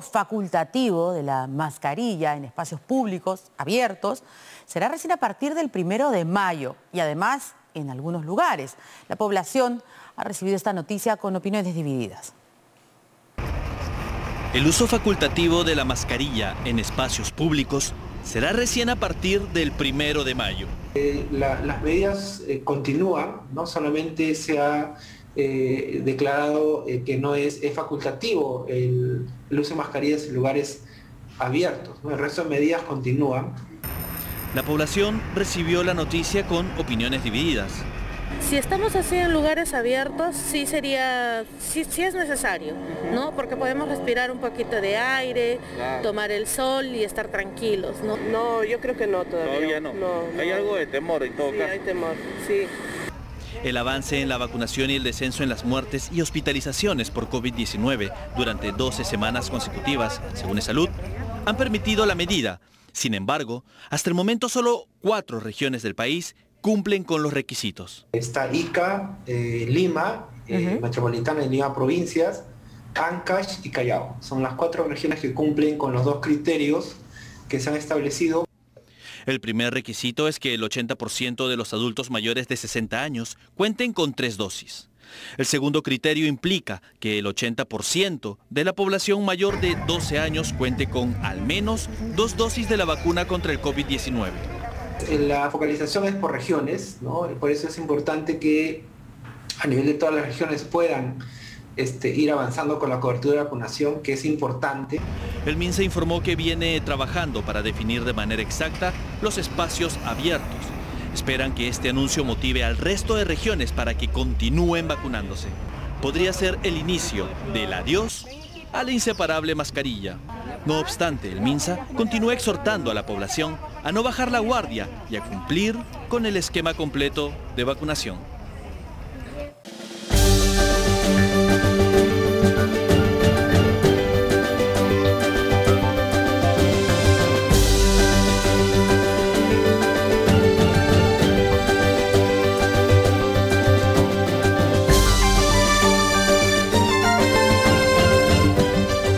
Facultativo de la mascarilla en espacios públicos abiertos será recién a partir del 1 de mayo y además en algunos lugares. La población ha recibido esta noticia con opiniones divididas. El uso facultativo de la mascarilla en espacios públicos será recién a partir del 1 de mayo. Las medidas continúan, no solamente se ha declarado que no es facultativo el uso de mascarillas en lugares abiertos, ¿no? El resto de medidas continúan. La población recibió la noticia con opiniones divididas. Si estamos así en lugares abiertos, sí es necesario, ¿no? Porque podemos respirar un poquito de aire, tomar el sol y estar tranquilos, ¿no? No, yo creo que no todavía. No. Hay algo de temor en todo caso. Sí, hay temor, sí. El avance en la vacunación y el descenso en las muertes y hospitalizaciones por COVID-19 durante 12 semanas consecutivas, según ESALUD, han permitido la medida. Sin embargo, hasta el momento solo 4 regiones del país cumplen con los requisitos. Está ICA, Lima, Metropolitana y Lima Provincias, Áncash y Callao. Son las 4 regiones que cumplen con los 2 criterios que se han establecido. El primer requisito es que el 80% de los adultos mayores de 60 años cuenten con 3 dosis. El segundo criterio implica que el 80% de la población mayor de 12 años cuente con al menos 2 dosis de la vacuna contra el COVID-19. La focalización es por regiones, ¿no? Por eso es importante que a nivel de todas las regiones puedan ir avanzando con la cobertura de vacunación, que es importante. El Minsa informó que viene trabajando para definir de manera exacta los espacios abiertos. Esperan que este anuncio motive al resto de regiones para que continúen vacunándose. Podría ser el inicio del adiós a la inseparable mascarilla. No obstante, el Minsa continúa exhortando a la población a no bajar la guardia y a cumplir con el esquema completo de vacunación.